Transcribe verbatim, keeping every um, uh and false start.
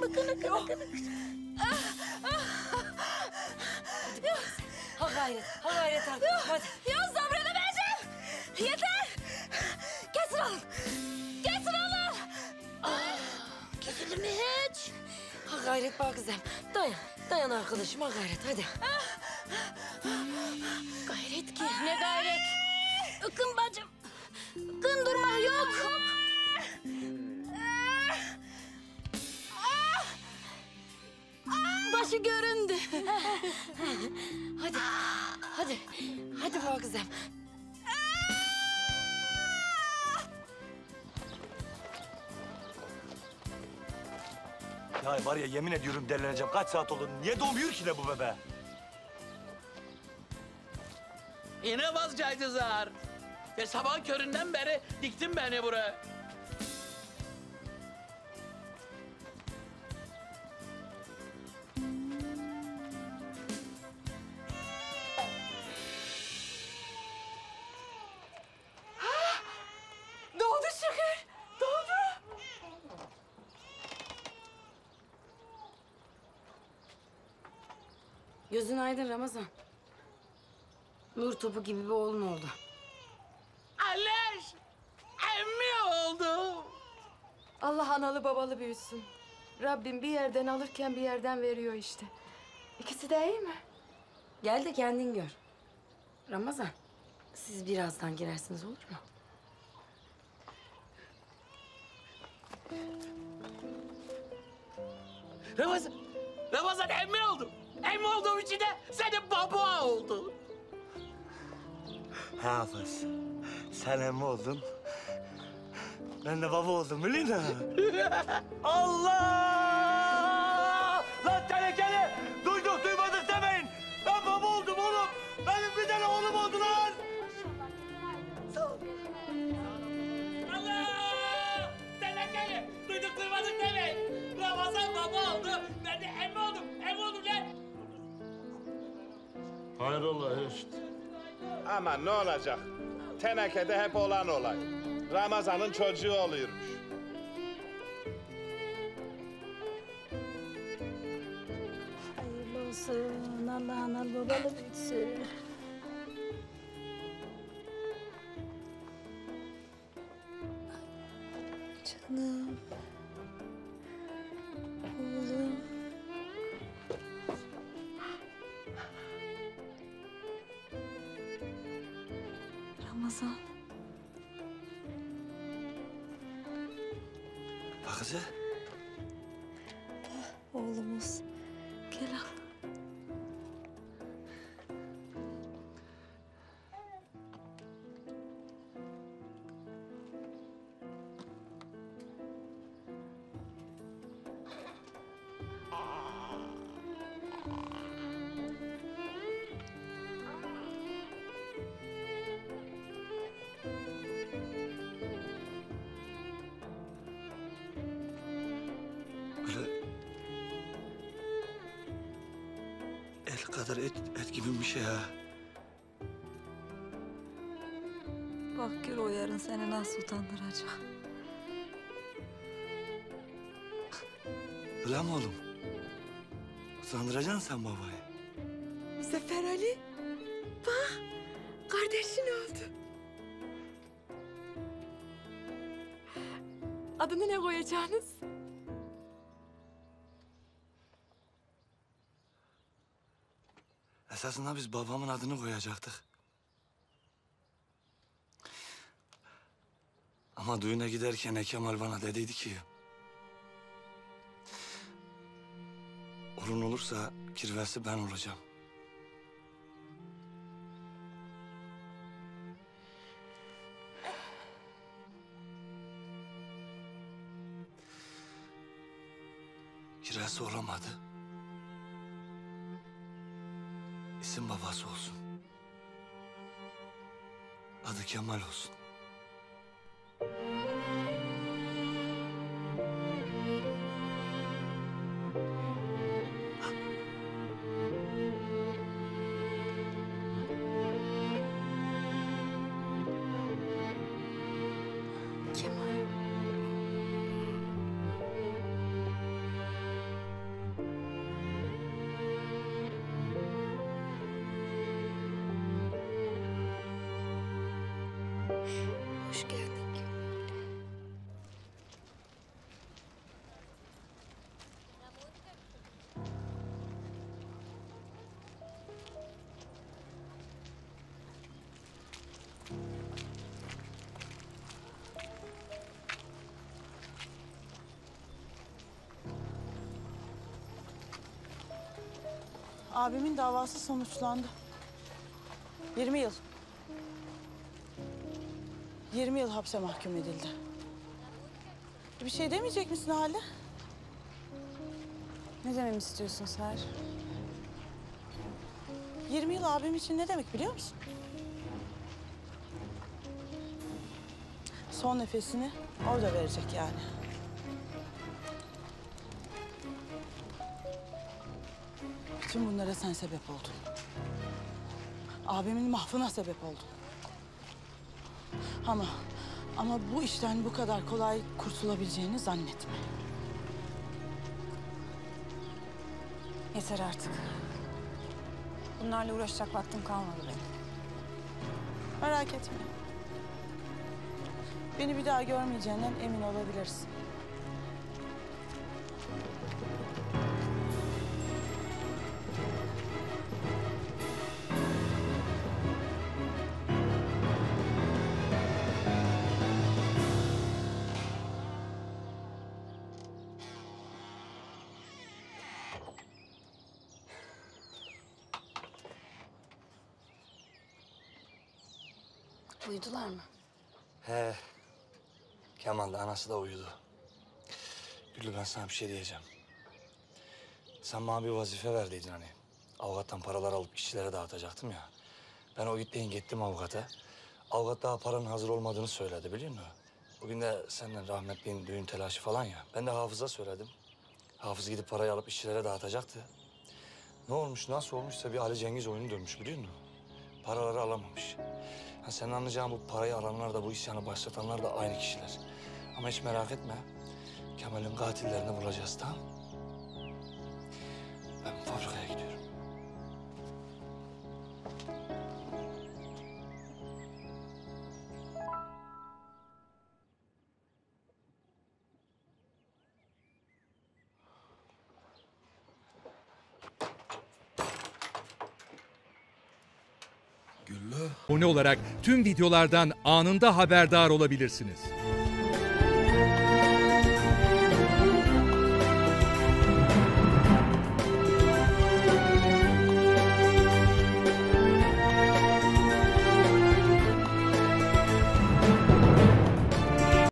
kını kını kını kını. Ha gayret, ha gayret artık. Yok, hadi. Yok sabredemeyeceğim. Yeter. Kesin oğlum. Kesin oğlum. Aa, kesildi mi hiç? Ha gayret bak kızım. Dayan, dayan arkadaşım. Ha gayret hadi. Gayret ki. Ne gayret? Ikın bacım. Ikın durma yok. Hop. Başı göründü. Hadi, hadi, hadi bak kızım. Ya var ya yemin ediyorum delileneceğim. Kaç saat oldu? Niye doğmuyor ki de bu bebe? Yine vazgeçti zar. Ya sabah köründen beri diktin beni buraya. Gözün aydın Ramazan. Nur topu gibi bir oğlun oldu. Aleş! Emmi oldu. Allah analı babalı büyütsün. Rabbim bir yerden alırken bir yerden veriyor işte. İkisi de iyi mi? Gel de kendin gör. Ramazan, siz birazdan girersiniz olur mu? Ramazan! Ramazan emmi oldu. Emmi olduğum için de senin baba oldun. Hafız, sen emmi oldun. Ben de baba oldum, biliyor musun? Allah! Lan tenekeli! Duyduk duymadık demeyin! Ben baba oldum oğlum! Benim bir tane oğlum oldu lan! Sağ ol. Allah! Tenekeli! Duyduk duymadık demeyin! Ramazan baba oldu, ben de emmi oldum, emmi oldum lan! Hayrola işte. Ama ne olacak? Tenekede hep olan olay. Ramazan'ın çocuğu oluyormuş. Hayırlı olsun. Allah analı babalı büyütsün. Canım. Oğlum. Ramazan. Bak kızı. Oğlumuz. Gel al. Kadar et, et gibi bir şey ha. Bak Gül, o yarın seni nasıl utandıracak. Öyle mi oğlum? Utandıracaksın sen babayı. Zafer Ali, bak kardeşin oldu. Adını ne koyacaksınız? Esasında biz babamın adını koyacaktık. Ama düğüne giderken Kemal bana dediydi ki... ...oğlun olursa kirvesi ben olacağım. Kirvesi olamadı. İsim babası olsun. Adı Kemal olsun. Kemal. Abimin davası sonuçlandı. Yirmi yıl. Yirmi yıl hapse mahkum edildi. Bir şey demeyecek misin Hale? Ne dememi istiyorsun Ser? Yirmi yıl abim için ne demek biliyor musun? Son nefesini orada verecek yani. Bütün bunlara sen sebep oldun. Abimin mahvına sebep oldun. Ama, ama bu işten bu kadar kolay kurtulabileceğini zannetme. Yeter artık. Bunlarla uğraşacak vaktim kalmadı benim. Merak etme. Beni bir daha görmeyeceğinden emin olabilirsin. Uyudular mı? He. Kemal da anası da uyudu. Güllü, ben sana bir şey diyeceğim. Sen bana bir vazife verdiydin hani. Avukattan paralar alıp kişilere dağıtacaktım ya. Ben o gittiğin gittim avukata. Avukat daha paranın hazır olmadığını söyledi, biliyor musun? Bugün de senden rahmetliğin düğün telaşı falan ya. Ben de Hafız'a söyledim. Hafız gidip parayı alıp işçilere dağıtacaktı. Ne olmuş, nasıl olmuşsa bir Ali Cengiz oyunu dönmüş, biliyor musun? Paraları alamamış. Ha, sen anlayacağın bu parayı alanlar da bu isyanı başlatanlar da aynı kişiler. Ama hiç merak etme. Kemal'in katillerini bulacağız, tamam? Ben fabrikaya gidiyorum. Abone olarak tüm videolardan anında haberdar olabilirsiniz.